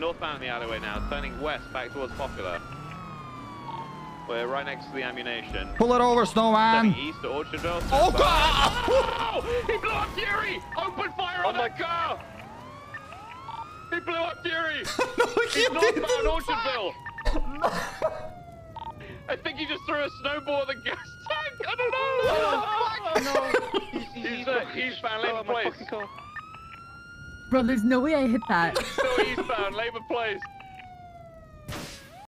Northbound the alleyway now, turning west back towards Popular. We're right next to the ammunition. Pull it over, Snowman! Turning east to Orchardville. Oh, God! Oh, he blew up Fury! Open fire on that car! He blew up Fury! No, he's northbound Orchardville! I think he just threw a snowball at the gas tank! I don't know! Oh, no. He's found Labour Place. Bro, there's no way I hit that. He's still eastbound, Labour Place.